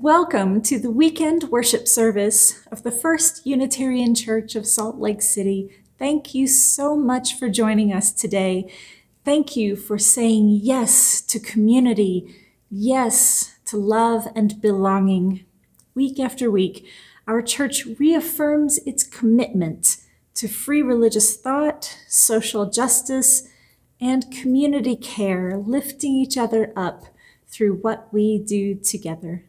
Welcome to the weekend worship service of the First Unitarian Church of Salt Lake City. Thank you so much for joining us today. Thank you for saying yes to community, yes to love and belonging. Week after week, our church reaffirms its commitment to free religious thought, social justice, and community care, lifting each other up through what we do together.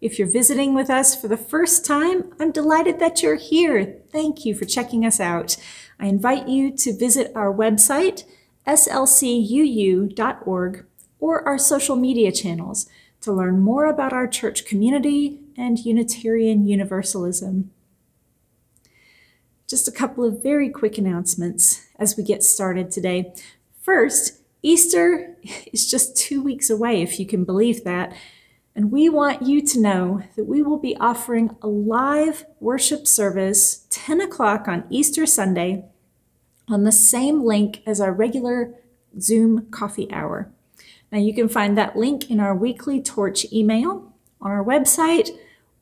If you're visiting with us for the first time, I'm delighted that you're here. Thank you for checking us out. I invite you to visit our website, slcuu.org, or our social media channels to learn more about our church community and Unitarian Universalism. Just a couple of very quick announcements as we get started today. First, Easter is just 2 weeks away, if you can believe that. And we want you to know that we will be offering a live worship service 10 o'clock on Easter Sunday on the same link as our regular Zoom coffee hour. Now you can find that link in our weekly Torch email, on our website,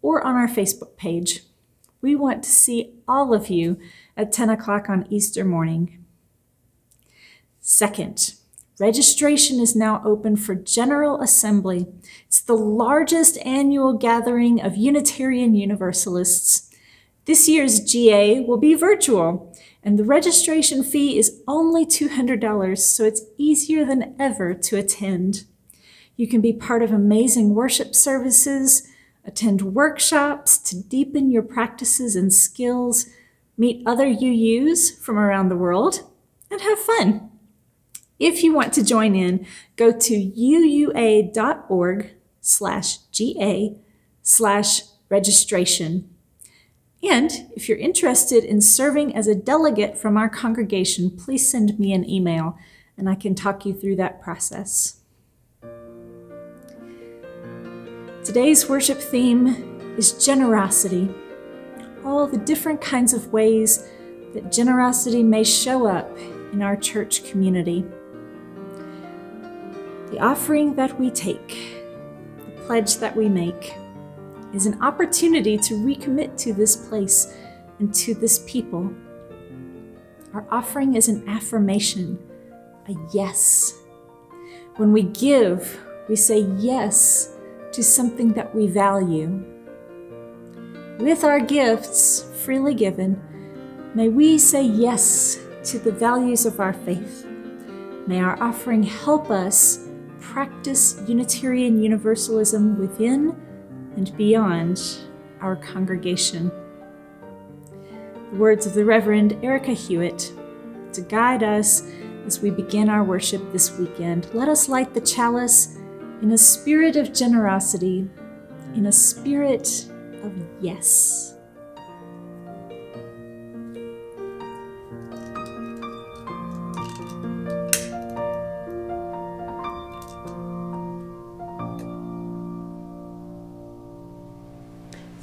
or on our Facebook page. We want to see all of you at 10 o'clock on Easter morning. Second, registration is now open for General Assembly. It's the largest annual gathering of Unitarian Universalists. This year's GA will be virtual, and the registration fee is only $200, so it's easier than ever to attend. You can be part of amazing worship services, attend workshops to deepen your practices and skills, meet other UUs from around the world, and have fun. If you want to join in, go to uua.org/GA/registration. And if you're interested in serving as a delegate from our congregation, please send me an email and I can talk you through that process. Today's worship theme is generosity, all the different kinds of ways that generosity may show up in our church community. The offering that we take, the pledge that we make, is an opportunity to recommit to this place and to this people. Our offering is an affirmation, a yes. When we give, we say yes to something that we value. With our gifts, freely given, may we say yes to the values of our faith. May our offering help us practice Unitarian Universalism within and beyond our congregation. The words of the Reverend Erica Hewitt to guide us as we begin our worship this weekend. Let us light the chalice in a spirit of generosity, in a spirit of yes.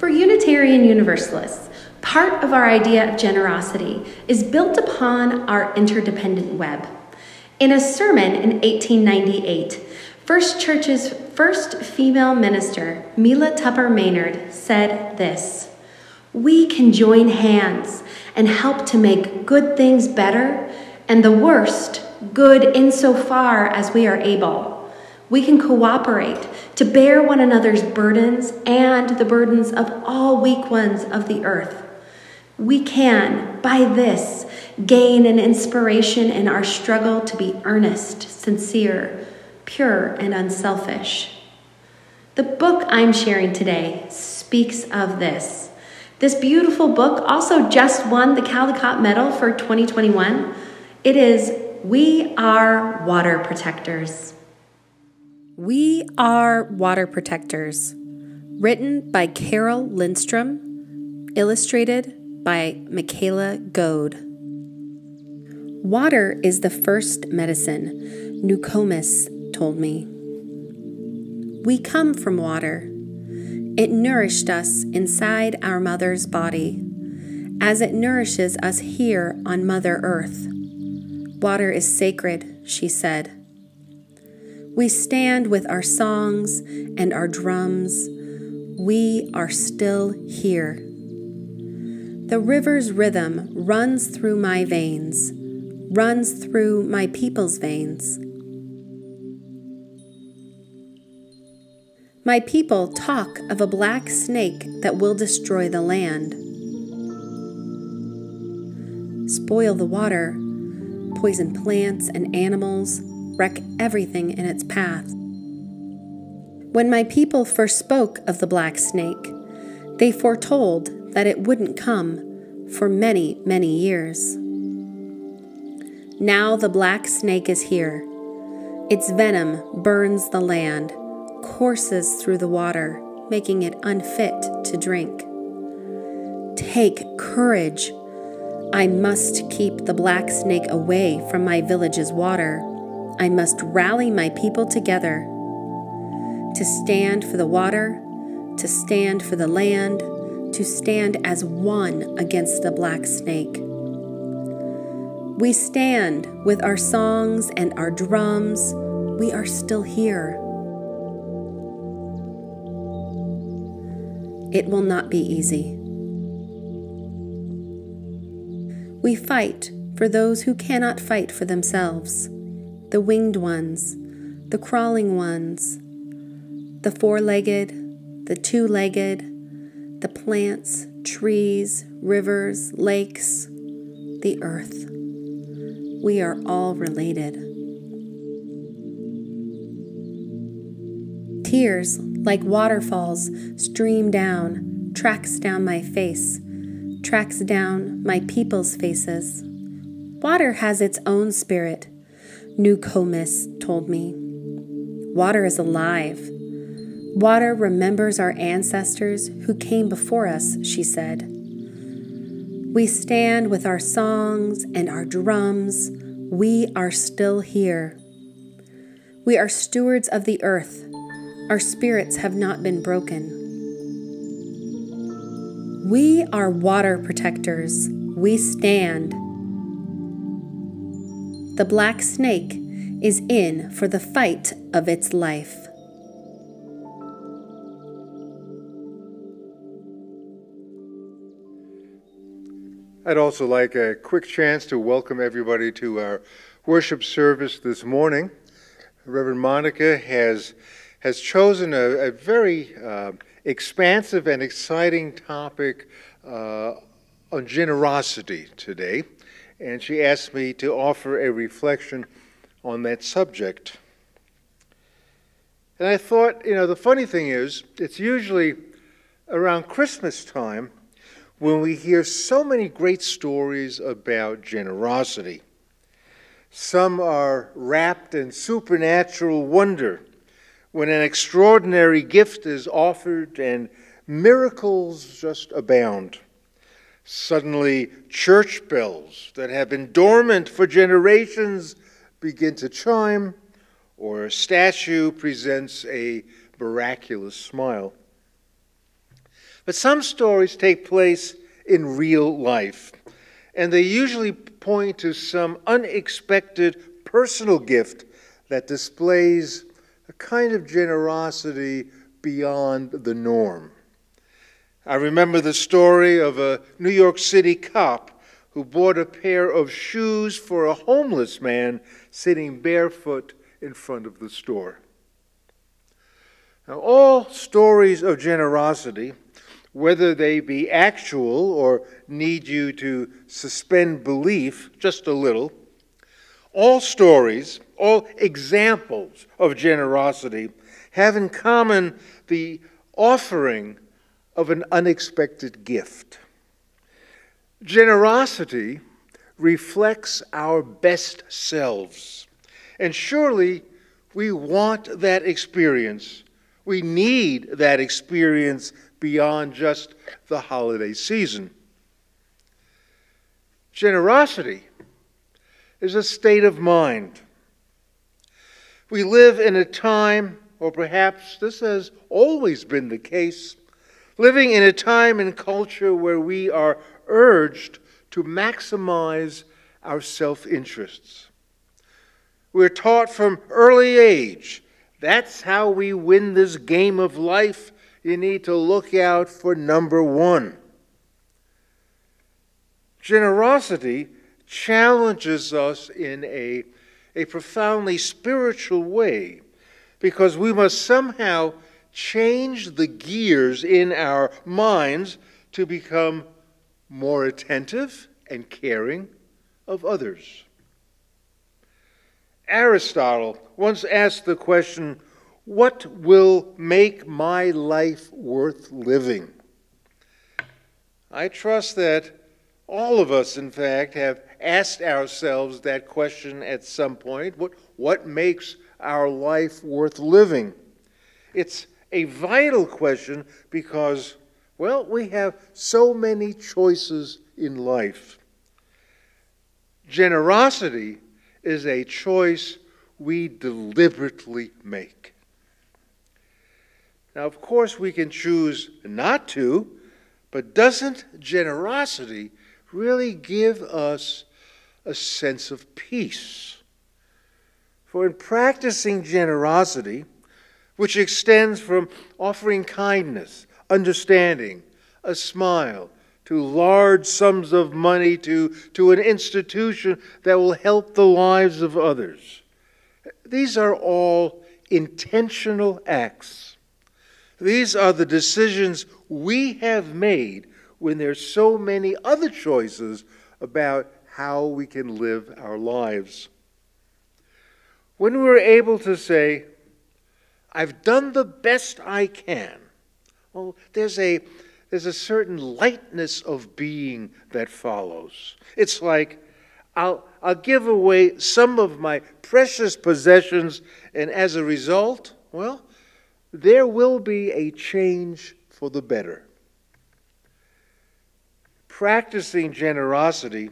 Unitarian Universalists, part of our idea of generosity is built upon our interdependent web. In a sermon in 1898, First Church's first female minister, Mila Tupper Maynard, said this: "We can join hands and help to make good things better and the worst good insofar as we are able. We can cooperate to bear one another's burdens and the burdens of all weak ones of the earth. We can, by this, gain and inspiration in our struggle to be earnest, sincere, pure, and unselfish. The book I'm sharing today speaks of this. This beautiful book also just won the Caldecott Medal for 2021. It is We Are Water Protectors. We Are Water Protectors, written by Carol Lindstrom, illustrated by Michaela Goade. Water is the first medicine, Nokomis told me. We come from water. It nourished us inside our mother's body, as it nourishes us here on Mother Earth. Water is sacred, she said. We stand with our songs and our drums. We are still here. The river's rhythm runs through my veins, runs through my people's veins. My people talk of a black snake that will destroy the land, spoil the water, poison plants and animals, wreck everything in its path. When my people first spoke of the black snake, they foretold that it wouldn't come for many, many years. Now the black snake is here. Its venom burns the land, courses through the water, making it unfit to drink. Take courage. I must keep the black snake away from my village's water. I must rally my people together to stand for the water, to stand for the land, to stand as one against the black snake. We stand with our songs and our drums. We are still here. It will not be easy. We fight for those who cannot fight for themselves, the winged ones, the crawling ones, the four-legged, the two-legged, the plants, trees, rivers, lakes, the earth. We are all related. Tears, like waterfalls, stream down, tracks down my face, tracks down my people's faces. Water has its own spirit, Nukomis told me. Water is alive. Water remembers our ancestors who came before us, she said. We stand with our songs and our drums. We are still here. We are stewards of the earth. Our spirits have not been broken. We are water protectors. We stand. The black snake is in for the fight of its life. I'd also like a quick chance to welcome everybody to our worship service this morning. Reverend Monica has chosen a very expansive and exciting topic on generosity today, and she asked me to offer a reflection on that subject. And I thought, you know, the funny thing is, it's usually around Christmas time when we hear so many great stories about generosity. Some are wrapped in supernatural wonder, when an extraordinary gift is offered and miracles just abound. Suddenly, church bells that have been dormant for generations begin to chime, or a statue presents a miraculous smile. But some stories take place in real life, and they usually point to some unexpected personal gift that displays a kind of generosity beyond the norm. I remember the story of a New York City cop who bought a pair of shoes for a homeless man sitting barefoot in front of the store. Now, all stories of generosity, whether they be actual or need you to suspend belief just a little, all stories, all examples of generosity have in common the offering of an unexpected gift. Generosity reflects our best selves, and surely we want that experience. We need that experience beyond just the holiday season. Generosity is a state of mind. We live in a time, or perhaps this has always been the case, living in a time and culture where we are urged to maximize our self-interests. We're taught from early age, that's how we win this game of life. You need to look out for number one. Generosity challenges us in a profoundly spiritual way, because we must somehow change the gears in our minds to become more attentive and caring of others. Aristotle once asked the question, what will make my life worth living? I trust that all of us, in fact, have asked ourselves that question at some point. What makes our life worth living? It's a vital question because, well, we have so many choices in life. Generosity is a choice we deliberately make. Now, of course, we can choose not to, but doesn't generosity really give us a sense of peace? For in practicing generosity, which extends from offering kindness, understanding, a smile, to large sums of money, to an institution that will help the lives of others. These are all intentional acts. These are the decisions we have made when there's so many other choices about how we can live our lives. When we're able to say, I've done the best I can, well, there's a certain lightness of being that follows. It's like, I'll give away some of my precious possessions, and as a result, well, there will be a change for the better. Practicing generosity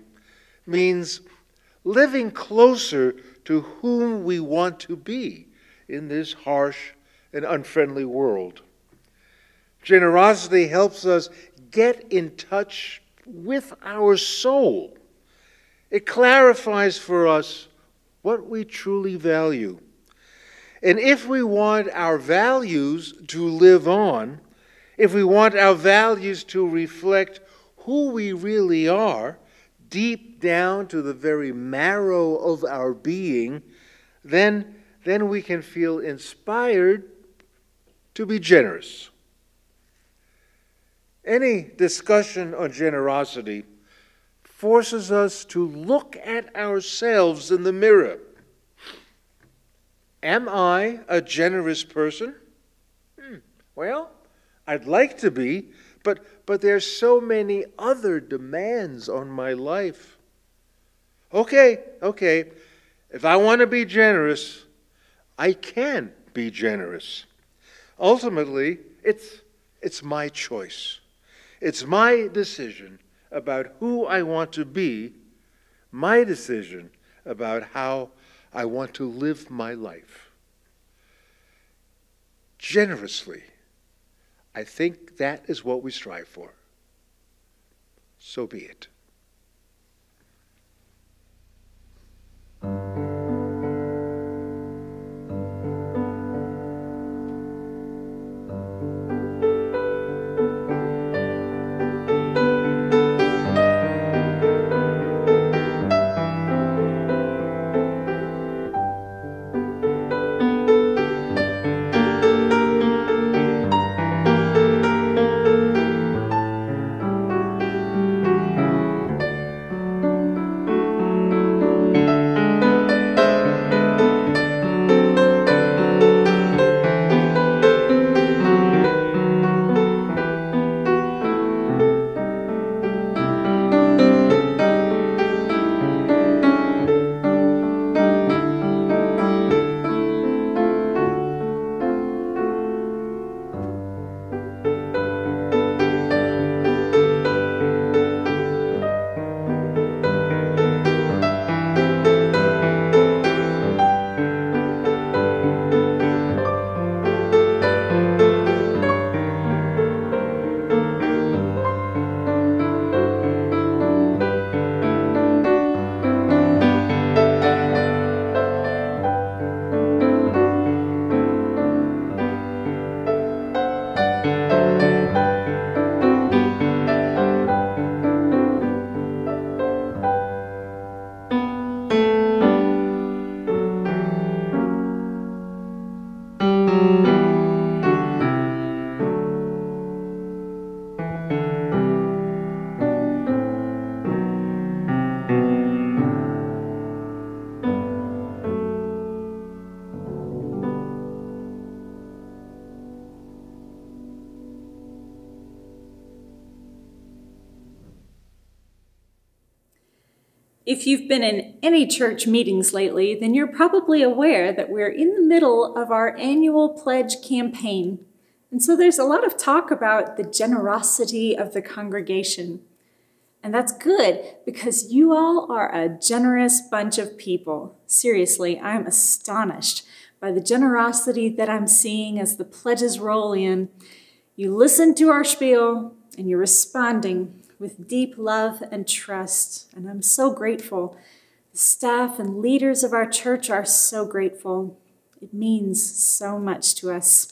means living closer to whom we want to be in this harsh and unfriendly world. Generosity helps us get in touch with our soul. It clarifies for us what we truly value. And if we want our values to live on, if we want our values to reflect who we really are, deep down to the very marrow of our being, then we can feel inspired to be generous. Any discussion on generosity forces us to look at ourselves in the mirror. Am I a generous person? Well, I'd like to be, but there's so many other demands on my life. Okay, if I want to be generous, I can be generous. Ultimately, it's my choice. It's my decision about who I want to be, my decision about how I want to live my life. Generously, I think that is what we strive for. So be it. If you've been in any church meetings lately, then you're probably aware that we're in the middle of our annual pledge campaign. And so there's a lot of talk about the generosity of the congregation. And that's good because you all are a generous bunch of people. Seriously, I'm astonished by the generosity that I'm seeing as the pledges roll in. You listen to our spiel and you're responding with deep love and trust, and I'm so grateful. The staff and leaders of our church are so grateful. It means so much to us.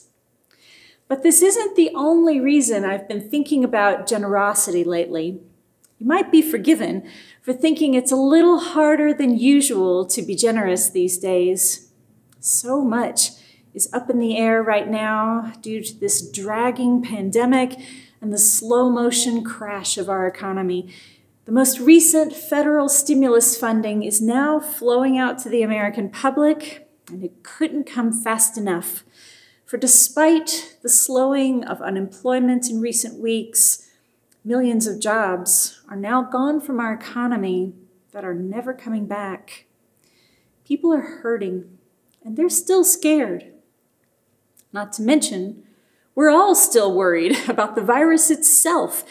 But this isn't the only reason I've been thinking about generosity lately. You might be forgiven for thinking it's a little harder than usual to be generous these days. So much is up in the air right now due to this dragging pandemic and the slow motion crash of our economy. The most recent federal stimulus funding is now flowing out to the American public, and it couldn't come fast enough. For despite the slowing of unemployment in recent weeks, millions of jobs are now gone from our economy that are never coming back. People are hurting, and they're still scared. Not to mention, we're all still worried about the virus itself,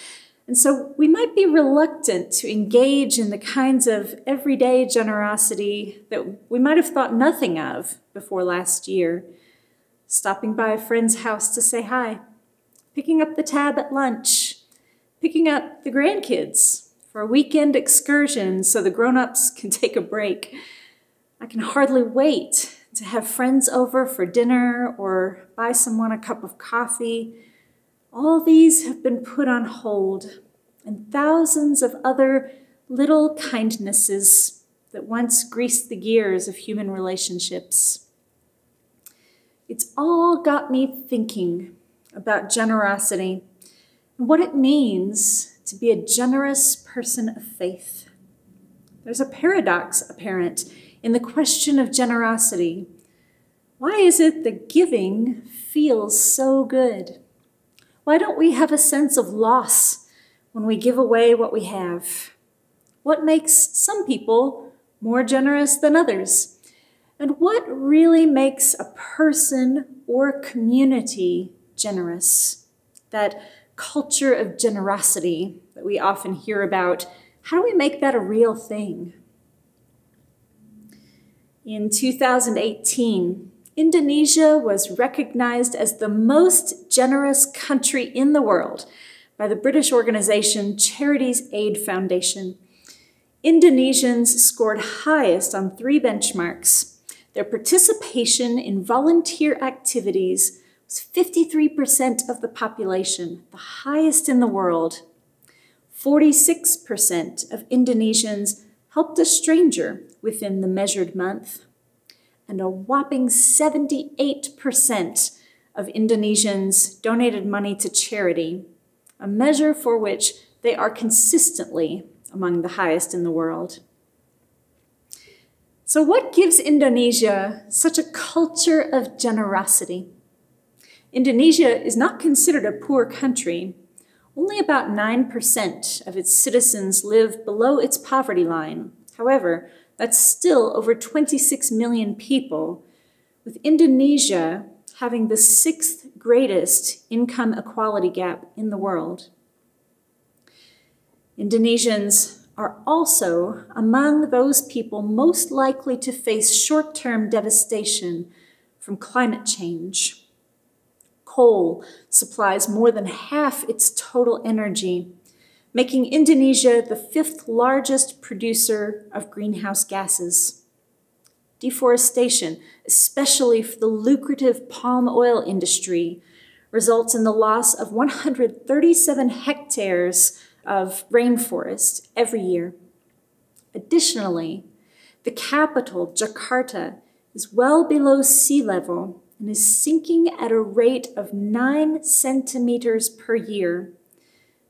and so we might be reluctant to engage in the kinds of everyday generosity that we might have thought nothing of before last year. Stopping by a friend's house to say hi, picking up the tab at lunch, picking up the grandkids for a weekend excursion so the grown-ups can take a break. I can hardly wait to have friends over for dinner or buy someone a cup of coffee. All these have been put on hold, and thousands of other little kindnesses that once greased the gears of human relationships. It's all got me thinking about generosity and what it means to be a generous person of faith. There's a paradox apparent in the question of generosity. Why is it that giving feels so good? Why don't we have a sense of loss when we give away what we have? What makes some people more generous than others? And what really makes a person or community generous? That culture of generosity that we often hear about, how do we make that a real thing? In 2018, Indonesia was recognized as the most generous country in the world by the British organization Charities Aid Foundation. Indonesians scored highest on 3 benchmarks. Their participation in volunteer activities was 53% of the population, the highest in the world. 46% of Indonesians helped a stranger within the measured month, and a whopping 78% of Indonesians donated money to charity, a measure for which they are consistently among the highest in the world. So what gives Indonesia such a culture of generosity? Indonesia is not considered a poor country. Only about 9% of its citizens live below its poverty line. However, that's still over 26 million people, with Indonesia having the 6th greatest income equality gap in the world. Indonesians are also among those people most likely to face short-term devastation from climate change. Coal supplies more than half its total energy, making Indonesia the 5th largest producer of greenhouse gases. Deforestation, especially for the lucrative palm oil industry, results in the loss of 137 hectares of rainforest every year. Additionally, the capital, Jakarta, is well below sea level and is sinking at a rate of 9 centimeters per year,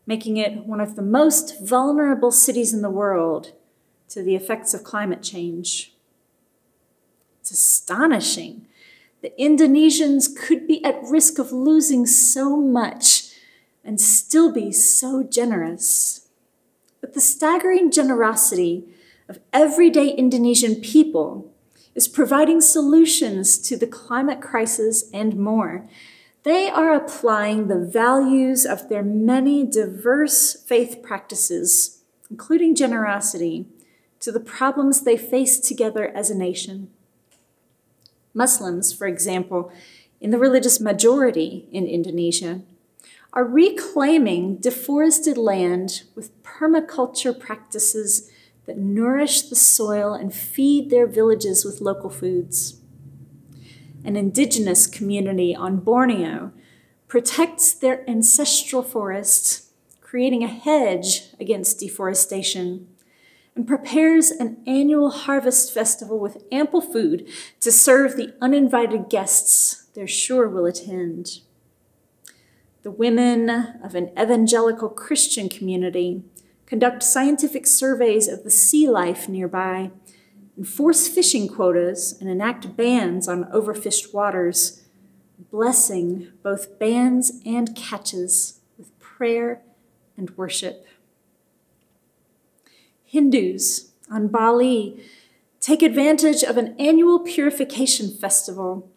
making it one of the most vulnerable cities in the world to the effects of climate change. It's astonishing that Indonesians could be at risk of losing so much and still be so generous. But the staggering generosity of everyday Indonesian people is providing solutions to the climate crisis and more. They are applying the values of their many diverse faith practices, including generosity, to the problems they face together as a nation. Muslims, for example, in the religious majority in Indonesia, are reclaiming deforested land with permaculture practices that nourish the soil and feed their villages with local foods. An indigenous community on Borneo protects their ancestral forests, creating a hedge against deforestation, and prepares an annual harvest festival with ample food to serve the uninvited guests they're sure will attend. The women of an evangelical Christian community conduct scientific surveys of the sea life nearby, enforce fishing quotas, and enact bans on overfished waters, blessing both bans and catches with prayer and worship. Hindus on Bali take advantage of an annual purification festival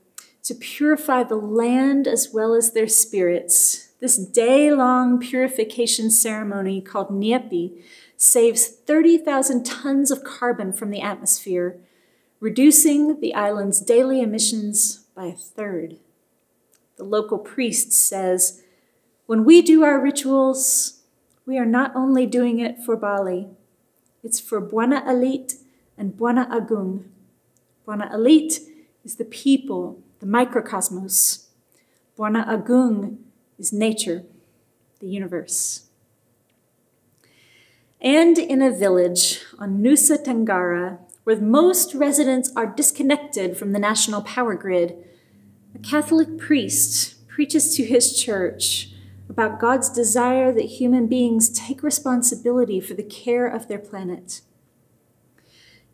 to purify the land as well as their spirits. This day-long purification ceremony called Nyepi saves 30,000 tons of carbon from the atmosphere, reducing the island's daily emissions by 1/3. The local priest says, "When we do our rituals, we are not only doing it for Bali, it's for Buana Alit and Buana Agung. Buana Alit is the people, the microcosmos. Buana Agung is nature, the universe." And in a village on Nusa Tenggara, where most residents are disconnected from the national power grid, a Catholic priest preaches to his church about God's desire that human beings take responsibility for the care of their planet.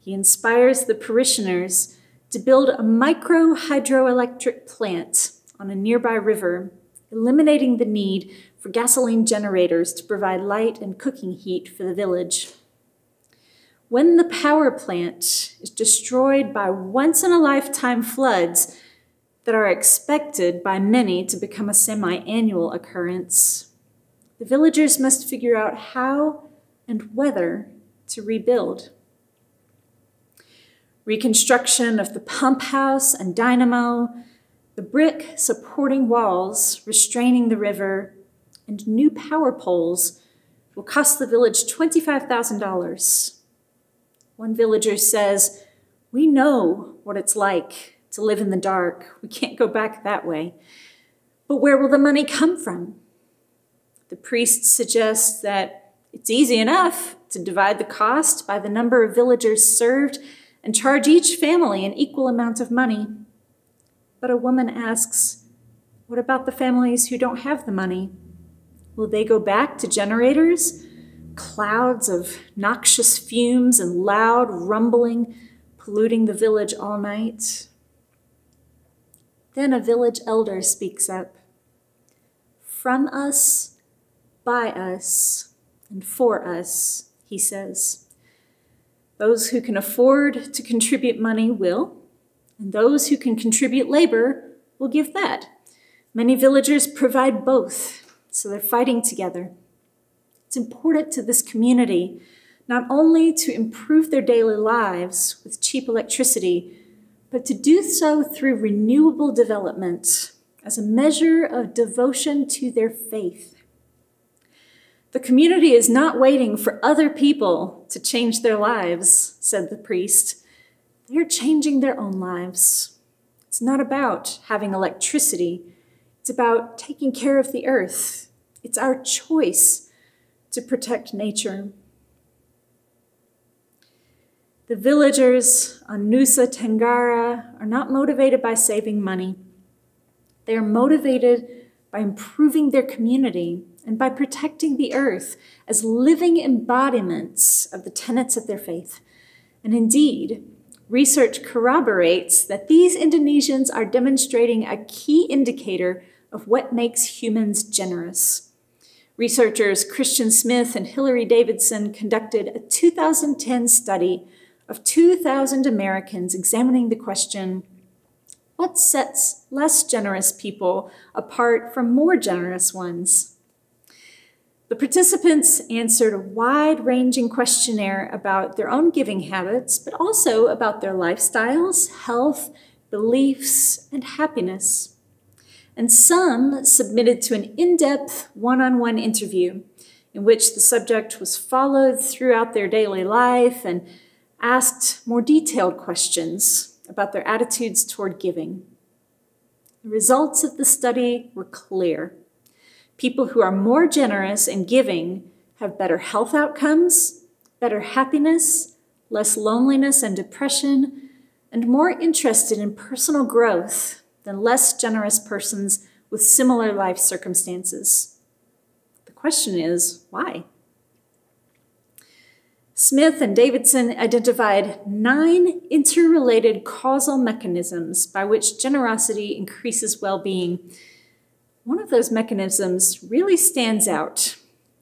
He inspires the parishioners to build a micro hydroelectric plant on a nearby river, eliminating the need for gasoline generators to provide light and cooking heat for the village. When the power plant is destroyed by once-in-a-lifetime floods that are expected by many to become a semi-annual occurrence, the villagers must figure out how and whether to rebuild. Reconstruction of the pump house and dynamo, the brick supporting walls restraining the river, and new power poles will cost the village $25,000. One villager says, "We know what it's like to live in the dark. We can't go back that way. But where will the money come from?" The priest suggests that it's easy enough to divide the cost by the number of villagers served and charge each family an equal amount of money. But a woman asks, "What about the families who don't have the money? Will they go back to generators, clouds of noxious fumes and loud rumbling, polluting the village all night?" Then a village elder speaks up. "From us, by us, and for us," he says. "Those who can afford to contribute money will, and those who can contribute labor will give that. Many villagers provide both, so they're fighting together. It's important to this community not only to improve their daily lives with cheap electricity, but to do so through renewable development as a measure of devotion to their faith. The community is not waiting for other people to change their lives," said the priest. "They're changing their own lives. It's not about having electricity. It's about taking care of the earth. It's our choice to protect nature." The villagers on Nusa Tenggara are not motivated by saving money. They are motivated by improving their community and by protecting the earth as living embodiments of the tenets of their faith. And indeed, research corroborates that these Indonesians are demonstrating a key indicator of what makes humans generous. Researchers Christian Smith and Hillary Davidson conducted a 2010 study of 2,000 Americans examining the question, what sets less generous people apart from more generous ones? The participants answered a wide-ranging questionnaire about their own giving habits, but also about their lifestyles, health, beliefs, and happiness. And some submitted to an in-depth one-on-one interview in which the subject was followed throughout their daily life and asked more detailed questions about their attitudes toward giving. The results of the study were clear. People who are more generous in giving have better health outcomes, better happiness, less loneliness and depression, and more interested in personal growth than less generous persons with similar life circumstances. The question is, why? Smith and Davidson identified 9 interrelated causal mechanisms by which generosity increases well-being. One of those mechanisms really stands out,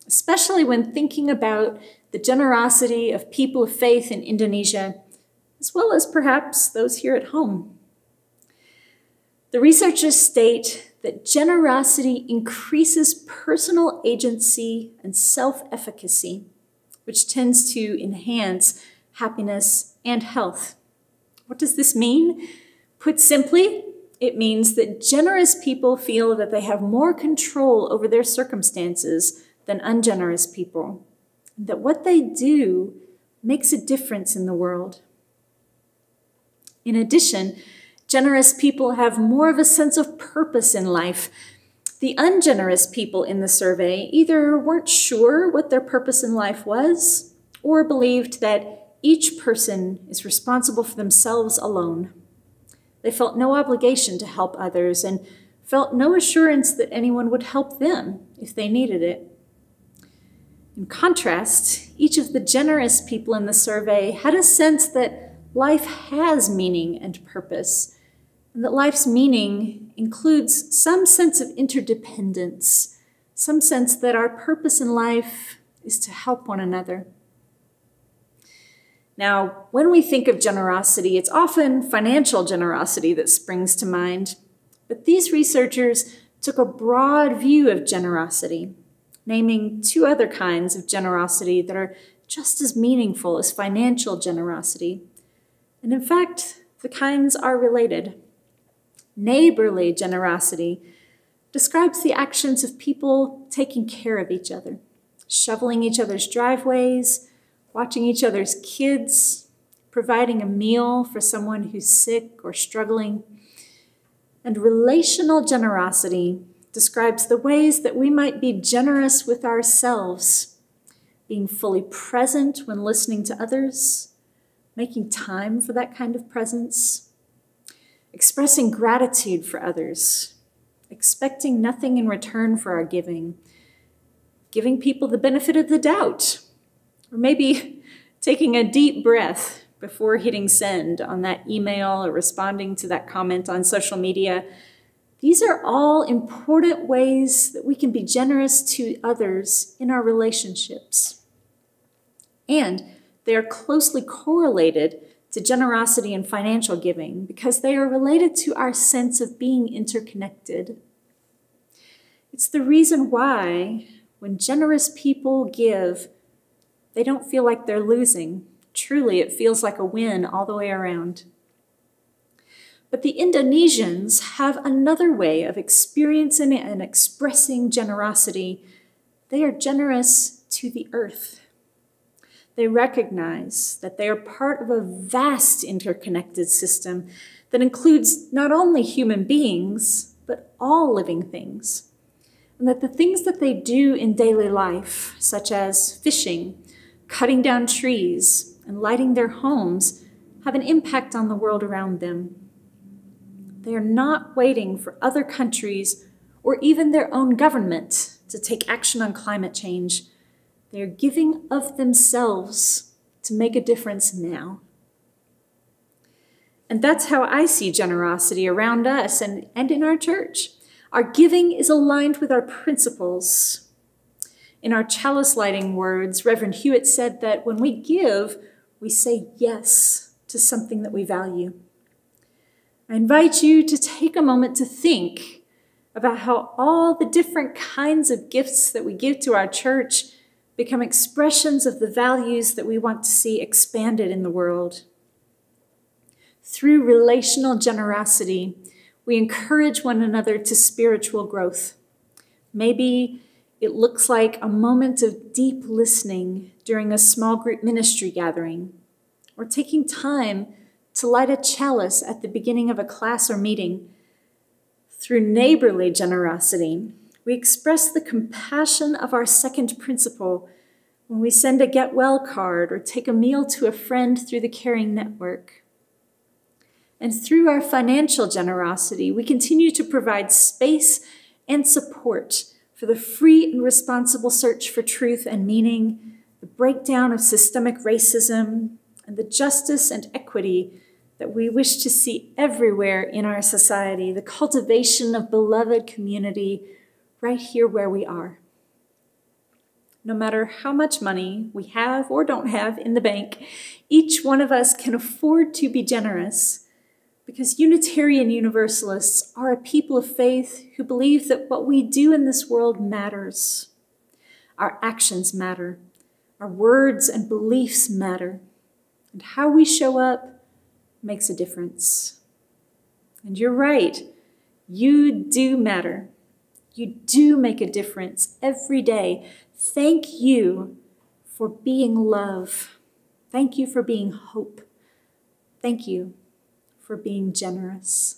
especially when thinking about the generosity of people of faith in Indonesia, as well as perhaps those here at home. The researchers state that generosity increases personal agency and self-efficacy, which tends to enhance happiness and health. What does this mean? Put simply, it means that generous people feel that they have more control over their circumstances than ungenerous people, and that what they do makes a difference in the world. In addition, generous people have more of a sense of purpose in life. The ungenerous people in the survey either weren't sure what their purpose in life was or believed that each person is responsible for themselves alone. They felt no obligation to help others and felt no assurance that anyone would help them if they needed it. In contrast, each of the generous people in the survey had a sense that life has meaning and purpose, and that life's meaning includes some sense of interdependence, some sense that our purpose in life is to help one another. Now, when we think of generosity, it's often financial generosity that springs to mind, but these researchers took a broad view of generosity, naming 2 other kinds of generosity that are just as meaningful as financial generosity. And in fact, the kinds are related. Neighborly generosity describes the actions of people taking care of each other, shoveling each other's driveways, watching each other's kids, providing a meal for someone who's sick or struggling. And relational generosity describes the ways that we might be generous with ourselves, being fully present when listening to others, making time for that kind of presence, expressing gratitude for others, expecting nothing in return for our giving, giving people the benefit of the doubt, or maybe taking a deep breath before hitting send on that email or responding to that comment on social media. These are all important ways that we can be generous to others in our relationships. And they are closely correlated to generosity and financial giving because they are related to our sense of being interconnected. It's the reason why when generous people give, they don't feel like they're losing. Truly, it feels like a win all the way around. But the Indonesians have another way of experiencing and expressing generosity. They are generous to the earth. They recognize that they are part of a vast interconnected system that includes not only human beings, but all living things. And that the things that they do in daily life, such as fishing, cutting down trees, and lighting their homes, have an impact on the world around them. They are not waiting for other countries or even their own government to take action on climate change. They are giving of themselves to make a difference now. And that's how I see generosity around us and in our church. Our giving is aligned with our principles. In our chalice lighting words, Reverend Hewitt said that when we give, we say yes to something that we value. I invite you to take a moment to think about how all the different kinds of gifts that we give to our church become expressions of the values that we want to see expanded in the world. Through relational generosity, we encourage one another to spiritual growth. Maybe it looks like a moment of deep listening during a small group ministry gathering, or taking time to light a chalice at the beginning of a class or meeting. Through neighborly generosity, we express the compassion of our second principle when we send a get well card or take a meal to a friend through the Caring Network. And through our financial generosity, we continue to provide space and support for the free and responsible search for truth and meaning, the breakdown of systemic racism, and the justice and equity that we wish to see everywhere in our society, the cultivation of beloved community right here where we are. No matter how much money we have or don't have in the bank, each one of us can afford to be generous, because Unitarian Universalists are a people of faith who believe that what we do in this world matters. Our actions matter. Our words and beliefs matter. And how we show up makes a difference. And you're right. You do matter. You do make a difference every day. Thank you for being love. Thank you for being hope. Thank you for being generous.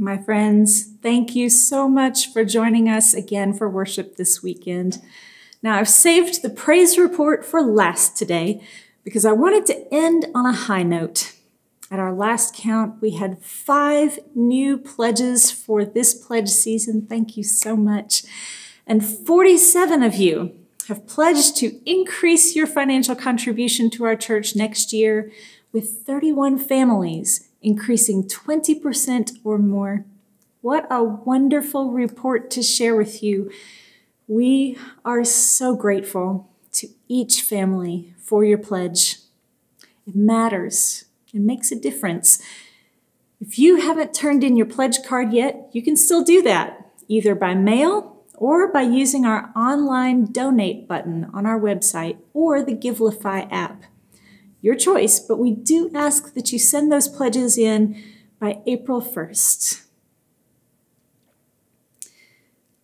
My friends, thank you so much for joining us again for worship this weekend. Now, I've saved the praise report for last today because I wanted to end on a high note. At our last count, we had 5 new pledges for this pledge season. Thank you so much. And 47 of you have pledged to increase your financial contribution to our church next year, with 31 families increasing 20% or more. What a wonderful report to share with you. We are so grateful to each family for your pledge. It matters. It makes a difference. If you haven't turned in your pledge card yet, you can still do that, either by mail or by using our online donate button on our website or the Givelify app. Your choice, but we do ask that you send those pledges in by April 1st.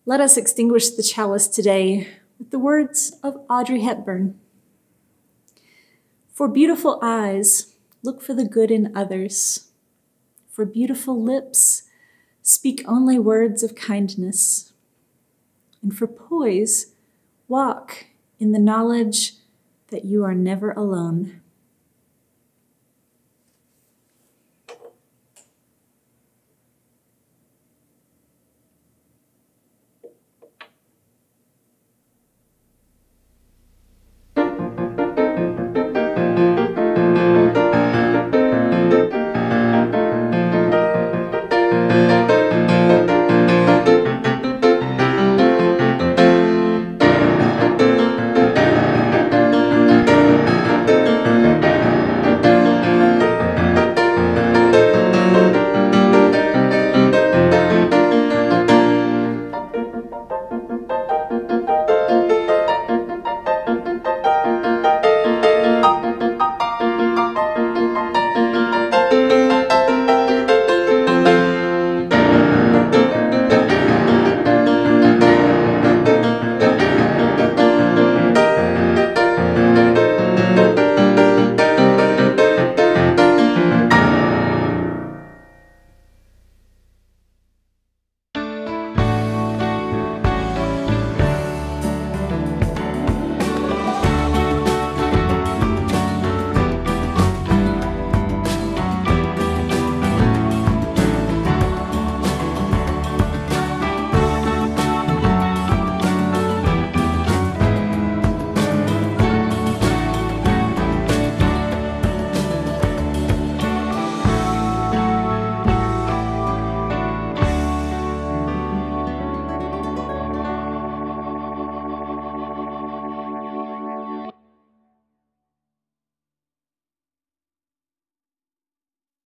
Let us extinguish the chalice today with the words of Audrey Hepburn. For beautiful eyes, look for the good in others. For beautiful lips, speak only words of kindness. And for poise, walk in the knowledge that you are never alone.